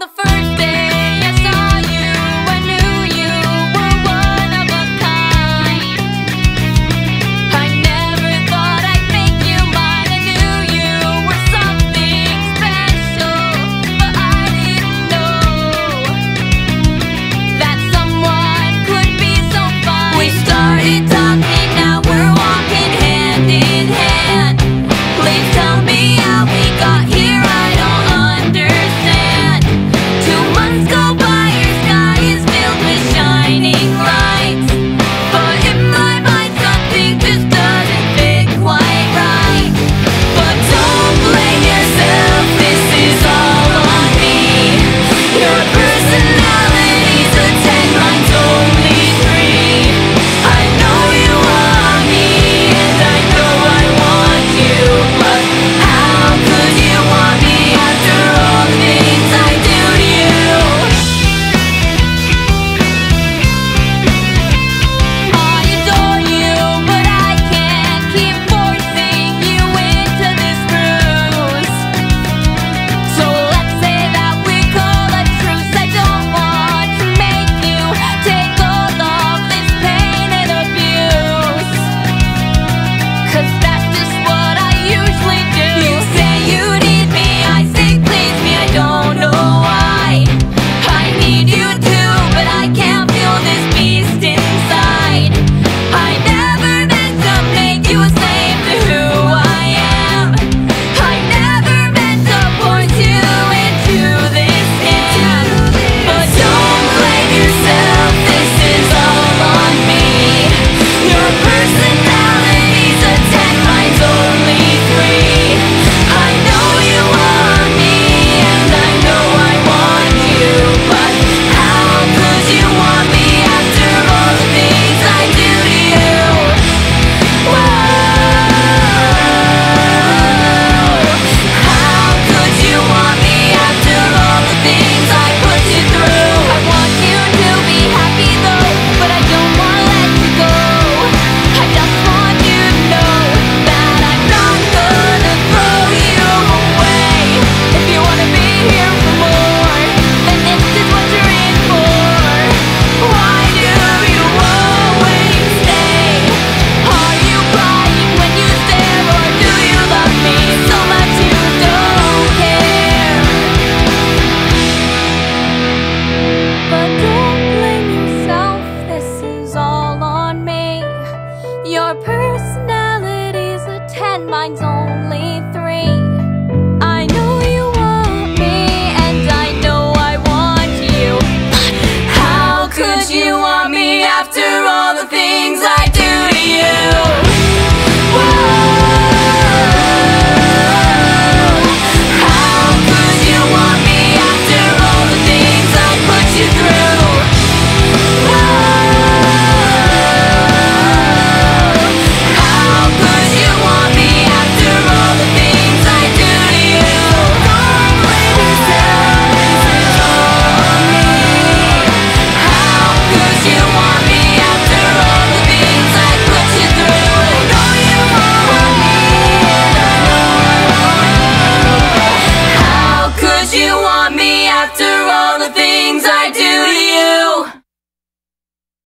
the first